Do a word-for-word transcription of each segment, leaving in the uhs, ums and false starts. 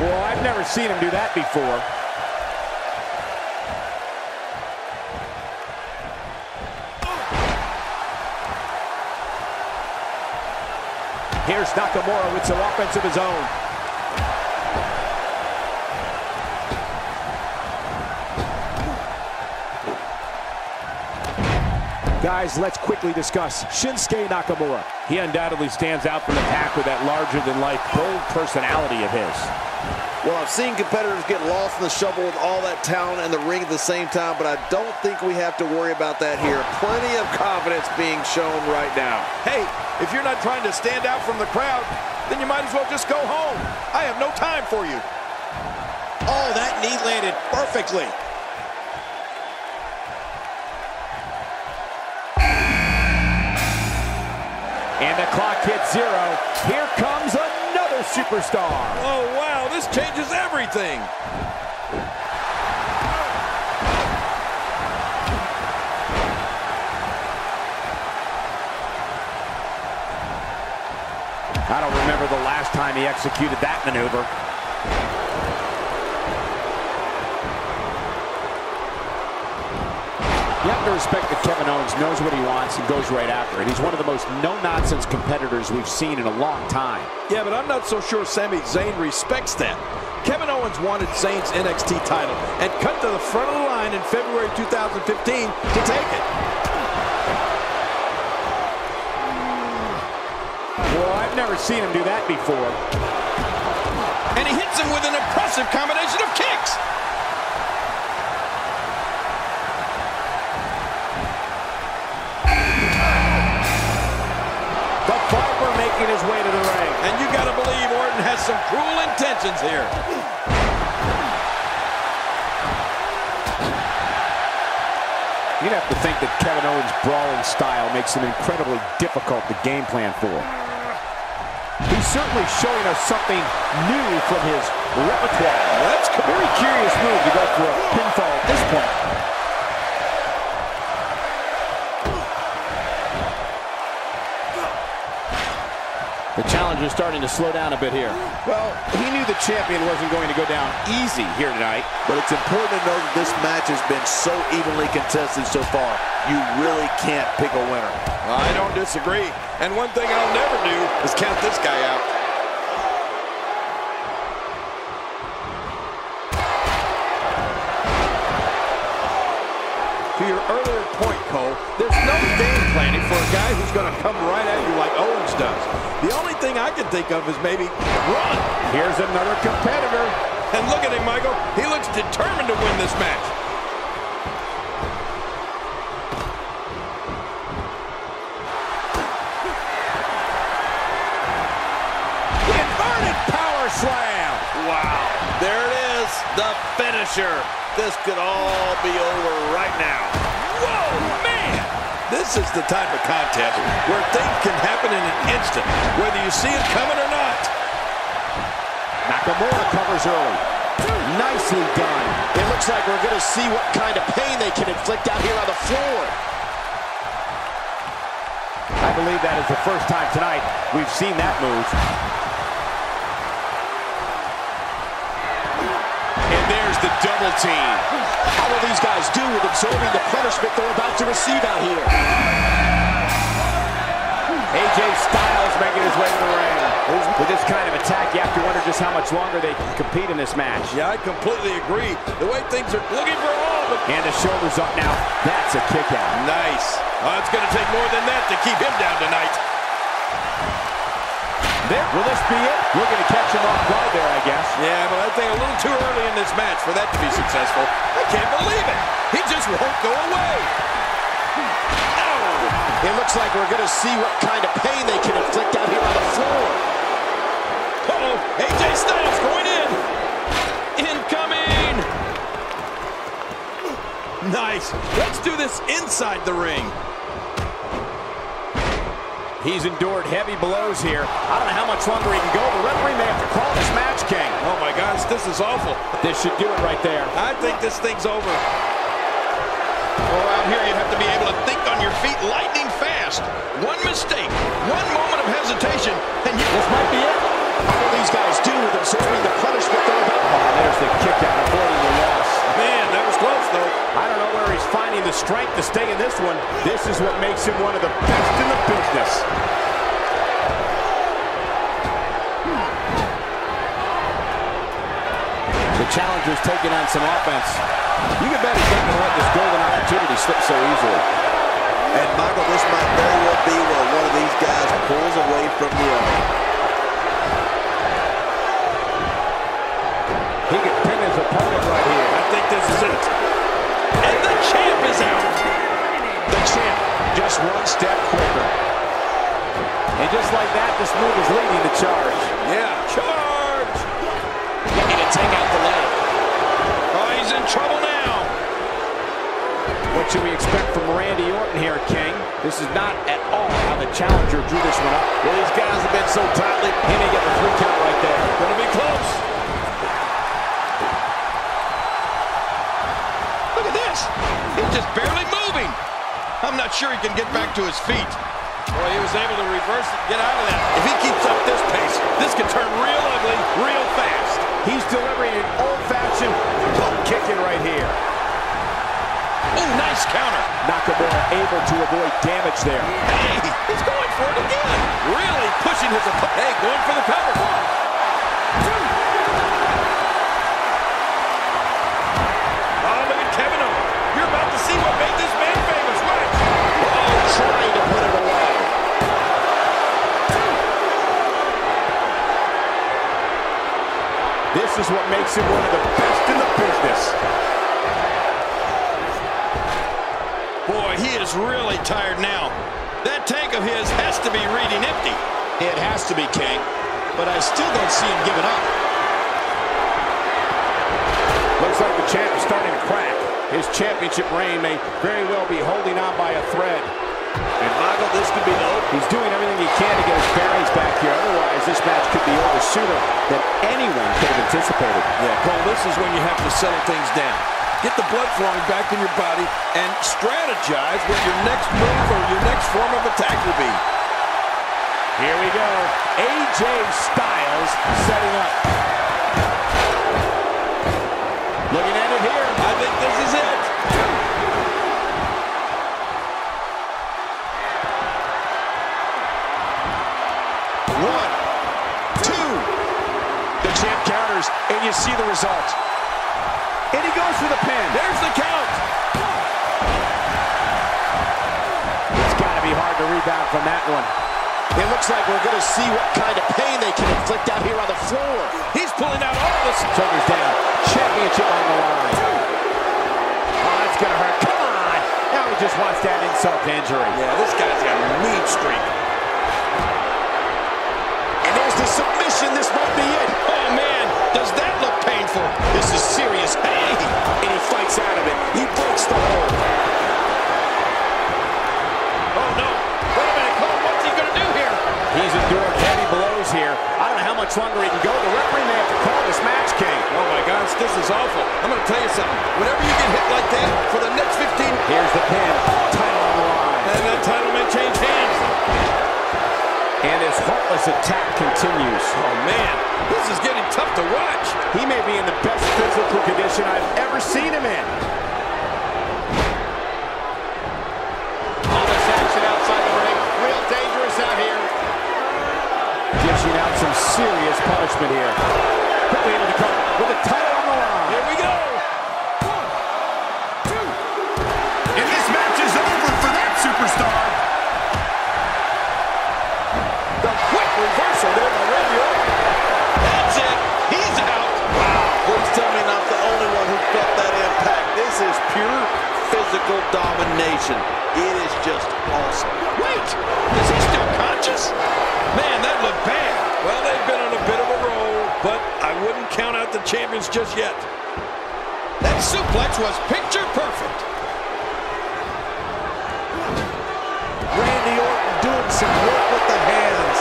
Well, I've never seen him do that before. Here's Nakamura with some offense of his own. Guys, let's quickly discuss Shinsuke Nakamura. He undoubtedly stands out from the pack with that larger-than-life, bold personality of his. Well, I've seen competitors get lost in the shovel with all that talent and the ring at the same time, but I don't think we have to worry about that here. Plenty of confidence being shown right now. Hey, if you're not trying to stand out from the crowd, then you might as well just go home. I have no time for you. Oh, that knee landed perfectly. And the clock hits zero. Here comes another superstar. Oh, wow, this changes everything. I don't remember the last time he executed that maneuver. You have to respect that Kevin Owens knows what he wants and goes right after it. He's one of the most no-nonsense competitors we've seen in a long time. Yeah, but I'm not so sure Sami Zayn respects that. Kevin Owens wanted Zayn's N X T title and cut to the front of the line in February two thousand fifteen to take it. Well, I've never seen him do that before. And he hits him with an impressive combination of kicks. The Viper making his way to the ring. And you got to believe Orton has some cruel intentions here. You'd have to think that Kevin Owens' brawling style makes him incredibly difficult to game plan for. He's certainly showing us something new from his repertoire. That's a very curious move to go for a pinfall at this point. The challenger's starting to slow down a bit here. Well, he knew the champion wasn't going to go down easy here tonight. But it's important to know that this match has been so evenly contested so far. You really can't pick a winner. I don't disagree. And one thing I'll never do is count this guy out. To your earlier point, Cole, there's no game planning for a guy who's going to come right at you like Owens does. The only thing I can think of is maybe run. Here's another competitor. And look at him, Michael. He looks determined to win this match. The inverted power slam. Wow. There it is, the finisher. This could all be over right now. Whoa, man! This is the type of contest where things can happen in an instant, whether you see it coming or not. Nakamura covers early. Nicely done. It looks like we're going to see what kind of pain they can inflict out here on the floor. I believe that is the first time tonight we've seen that move. The double team. How will these guys do with absorbing the punishment they're about to receive out here? A J Styles making his way to the ring. With this kind of attack, you have to wonder just how much longer they can compete in this match. Yeah, I completely agree. The way things are looking for all of them. And the shoulders up now. That's a kick out. Nice. Well, it's going to take more than that to keep him down tonight. There. Will this be it? We're going to catch him off guard there, I guess. Yeah, but I think a little too early in this match for that to be successful. I can't believe it. He just won't go away. Oh. It looks like we're going to see what kind of pain they can inflict out here on the floor. Uh-oh. A J Styles going in. Incoming. Nice. Let's do this inside the ring. He's endured heavy blows here. I don't know how much longer he can go. The referee may have to call this match, King. Oh, my gosh, this is awful. This should do it right there. I think this thing's over. Well, out here you have to be able to think on your feet lightning fast. One mistake, one moment of hesitation, and you... This might be it. How do these guys do with absorbing the punishment? strength to stay in this one. This is what makes him one of the best in the business. The challenger's taking on some offense. You can bet he doesn't let this golden opportunity slip so easily. And Michael, this might very well be where one of these guys pulls away from the other. He can pin his opponent right here. I think this is it. And the champ is out. The champ just one step quicker. And just like that, this move is leading the charge. Yeah. Charge! Looking to take out the leg. Oh, he's in trouble now. What should we expect from Randy Orton here, King? This is not at all how the challenger drew this one up. Well, these guys have been so tightly. He may get the three count right there. Gonna be close. He's just barely moving. I'm not sure he can get back to his feet. Well, he was able to reverse it and get out of that. If he keeps up this pace, this could turn real ugly real fast. He's delivering an old-fashioned hook kicking right here. Oh, nice counter. Nakamura able to avoid damage there. Hey, he's going for it again. Really pushing his opponent. Hey, going for the power block. Oh, look at Kevin Owens. You're about to see what made this man famous. Watch. Oh, trying to put him away. This is what makes him one of the best in the business. Boy, he is really tired now. That tank of his has to be reading empty. It has to be, King. But I still don't see him giving up. Looks like the champ is starting to crack. His championship reign may very well be holding on by a thread. And Michael, this could be no. He's doing everything he can to get his bearings back here. Otherwise, this match could be over sooner than anyone could have anticipated. Yeah, Cole, this is when you have to settle things down. Get the blood flowing back in your body and strategize what your next move or your next form of attack will be. Here we go. A J Styles setting up. Looking at it here. I think this is it. One, two. The champ counters, and you see the result. And he goes for the pin. There's the count. It's got to be hard to rebound from that one. It looks like we're going to see what kind of pain they can inflict out here on the floor. He's pulling out all the shoulders down. Championship on the line. Gonna hurt. Come on! Now he just wants that insult to injury. Yeah, this guy's got a mean streak. And there's the submission. This might be it. Oh, man. Does that look painful? This is serious. Hey! And he fights out of it. He breaks the hold. Oh, no. Wait a minute, Cole. What's he gonna do here? He's enduring heavy blows here. I don't know how much longer he can go. The referee may have to call this match, King. Oh, my gosh. This is awful. I'm gonna tell you something. Whenever you get hit like that, for the next fifteen... Here's the pin. Title on the line. And that title may change hands. And his heartless attack continues. Oh, man. This is getting tough to watch. He may be in the best physical condition I've ever seen him in. All this action outside the ring. Real dangerous out here. Dishing out some serious punishment here. Quickly able to come with a title on the line. Here we go. Superstar. The quick reversal there by Randy Orton. That's it. He's out. Wow. Please tell me not the only one who felt that impact. This is pure physical domination. It is just awesome. Wait. Is he still conscious? Man, that looked bad. Well, they've been on a bit of a roll, but I wouldn't count out the champions just yet. That suplex was picture perfect. Randy Orton doing some work with the hands.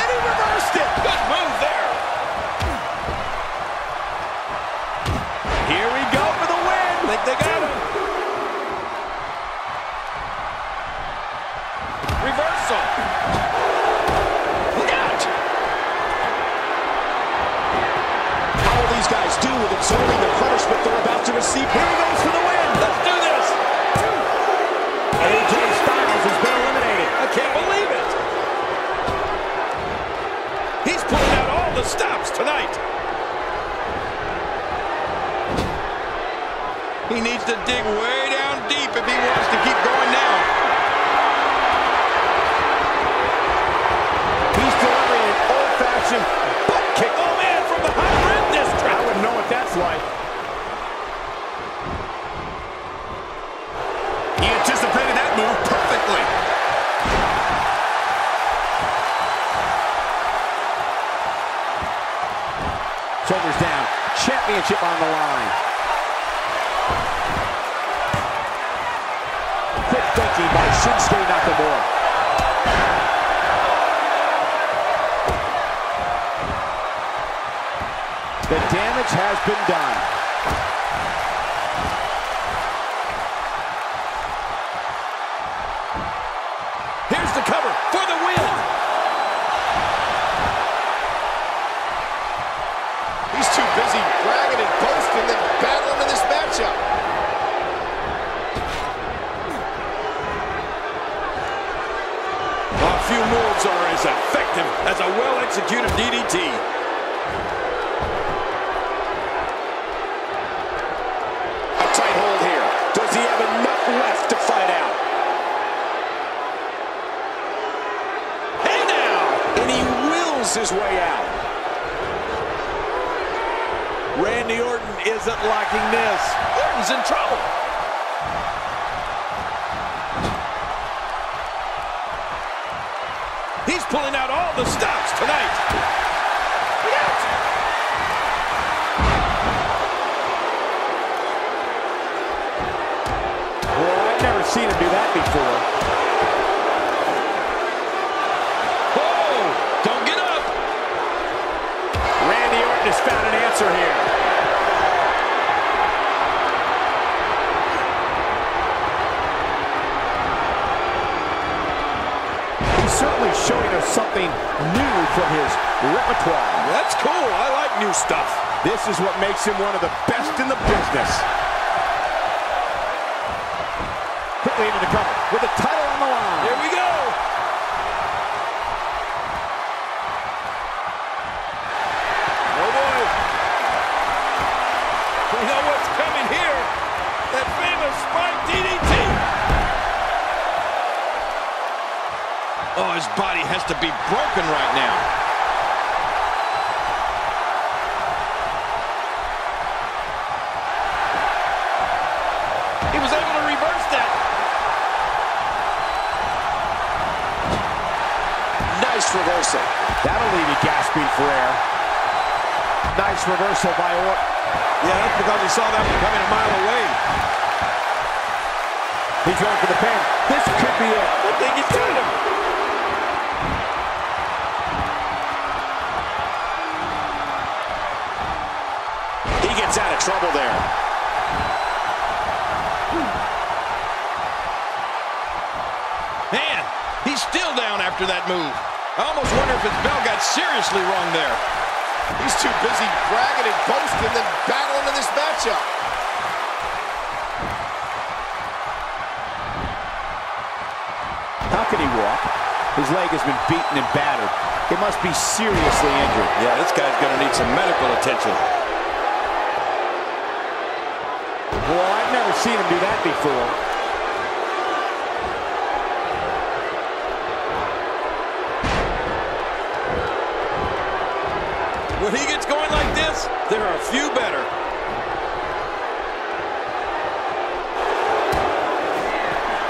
And he reversed it. Good move there. Here we go for the win. I think they got him. Reversal. Look out. All these see here goes for the win. Let's do this. A J Styles has been eliminated. I can't believe it. He's pulling out all the stops tonight. He needs to dig way down deep if he wants to keep going now. He's delivering an old-fashioned butt kick. Oh, man, from behind rim district. I wouldn't know what that's like. He anticipated that move perfectly. Shoulders down. Championship on the line. By Shinsuke Nakamura. The damage has been done. Here's the cover for the win. He's too busy bragging and boasting than battling in this matchup. Few moves are as effective as a well-executed D D T. A tight hold here. Does he have enough left to fight out? And now! And he wills his way out. Randy Orton isn't liking this. Orton's in trouble. He's pulling out all the stops tonight. Yes. Well, I've never seen him do that before. Whoa! Don't get up. Randy Orton has found an answer here. Certainly showing us something new from his repertoire. That's cool. I like new stuff. This is what makes him one of the best in the business. Quickly into the cover with the title on the line. Here we go. Oh, boy. We know what's coming here. That famous spike D D T. Oh, his body has to be broken right now. He was able to reverse that. Nice reversal. That'll leave you gasping for air. Nice reversal by Orton. Yeah, that's because he saw that one coming a mile away. He's going for the pin. This could be it. I think he's doing him. Gets out of trouble there. Man, he's still down after that move. I almost wonder if his bell got seriously wrong there. He's too busy bragging and boasting than battling in this matchup. How can he walk? His leg has been beaten and battered. It must be seriously injured. Yeah, this guy's gonna need some medical attention. Well, I've never seen him do that before. When he gets going like this, there are a few better.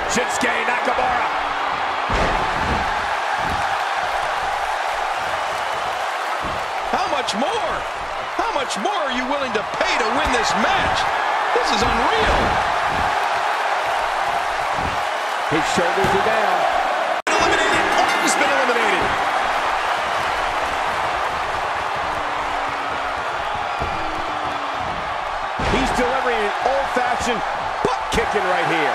Shinsuke Nakamura. How much more? How much more are you willing to pay to win this match? This is unreal. His shoulders are down. Eliminated. Orton's been eliminated. He's delivering an old-fashioned butt kicking right here.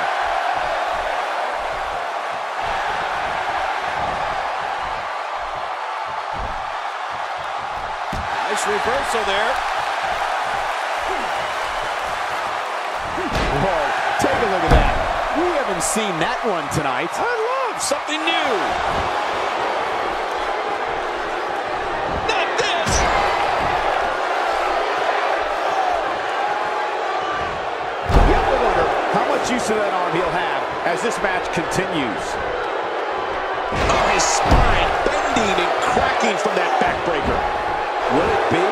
Nice reversal there. seen that one tonight. I love something new. Not this. You have to wonder how much use of that arm he'll have as this match continues. Oh, his spine bending and cracking from that backbreaker. Will it be?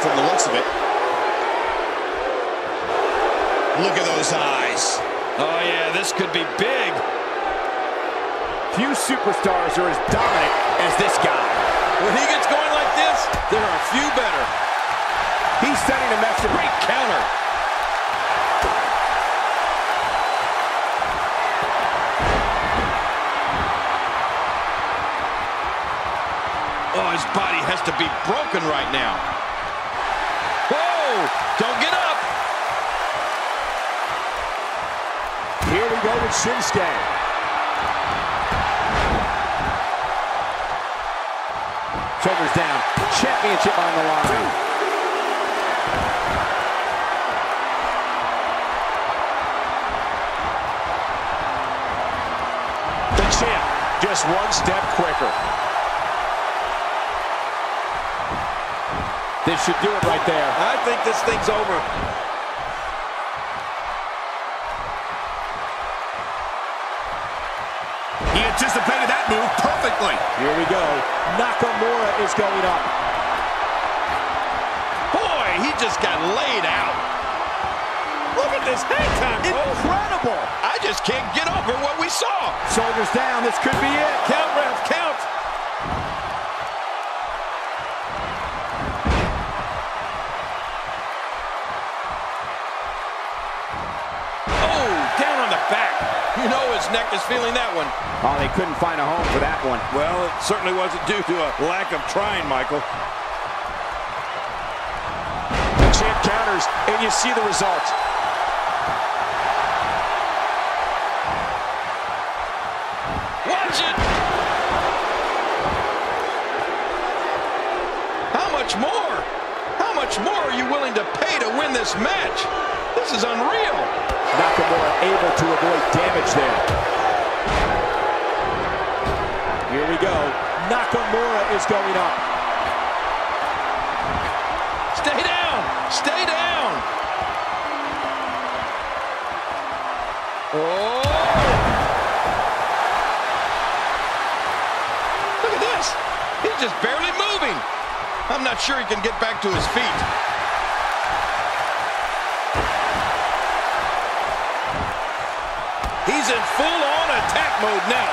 From the looks of it. Look at those eyes. Oh yeah, this could be big. Few superstars are as dominant as this guy. When he gets going like this, there are a few better. He's setting a match. Great counter. Oh, his body has to be broken right now. Don't get up. Here we go with Shinsuke. Shoulders down. Championship on the line. The champ just one step quicker. This should do it right there. I think this thing's over. He anticipated that move perfectly. Here we go. Nakamura is going up. Boy, he just got laid out. Look at this hang time. Incredible. I just can't get over what we saw. Shoulders down. This could be it. Count, ref, count. You know his neck is feeling that one. Oh, they couldn't find a home for that one. Well, it certainly wasn't due to a lack of trying, Michael. The champ counters, and you see the result. Watch it! How much more? How much more are you willing to pay to win this match? This is unreal. Nakamura able to avoid damage there. Here we go. Nakamura is going up. Stay down. Stay down. Oh. Look at this. He's just barely moving. I'm not sure he can get back to his feet. He's in full-on attack mode now.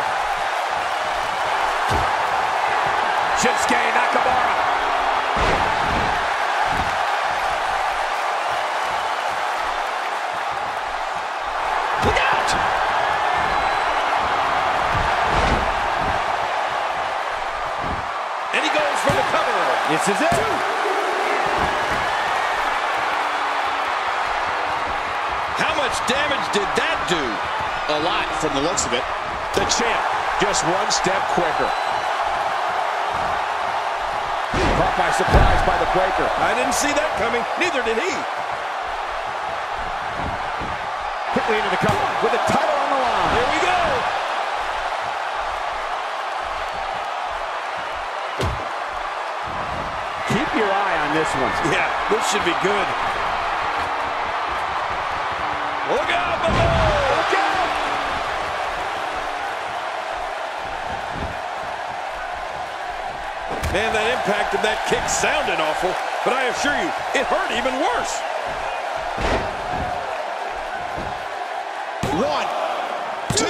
Shinsuke Nakamura. Look out! And he goes for the cover. This is it. How much damage did that do? A lot from the looks of it. The champ just one step quicker. Caught by surprise by the breaker. I didn't see that coming. Neither did he. Quickly into the cover with the title on the line. Here we go. Keep your eye on this one. Yeah, this should be good. Look out below. Man, that impact of that kick sounded awful, but I assure you, it hurt even worse. One, two.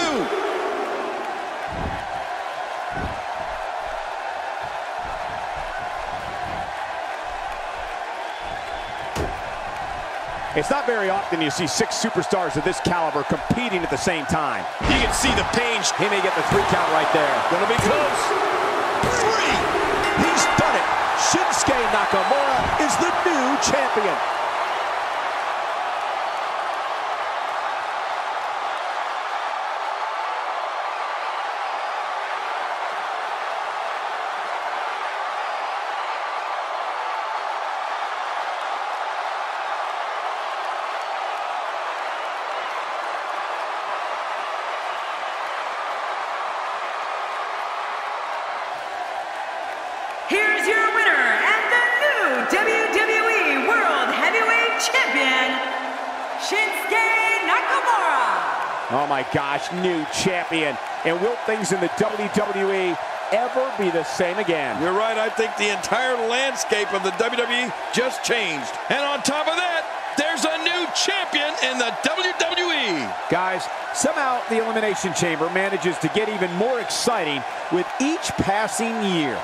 It's not very often you see six superstars of this caliber competing at the same time. You can see the pain. He may get the three count right there. Gonna be close. Three. He's done it. Shinsuke Nakamura is the new champion. champion, Shinsuke Nakamura. Oh my gosh, new champion. And will things in the W W E ever be the same again? You're right, I think the entire landscape of the W W E just changed. And on top of that, there's a new champion in the W W E. Guys, somehow the Elimination Chamber manages to get even more exciting with each passing year.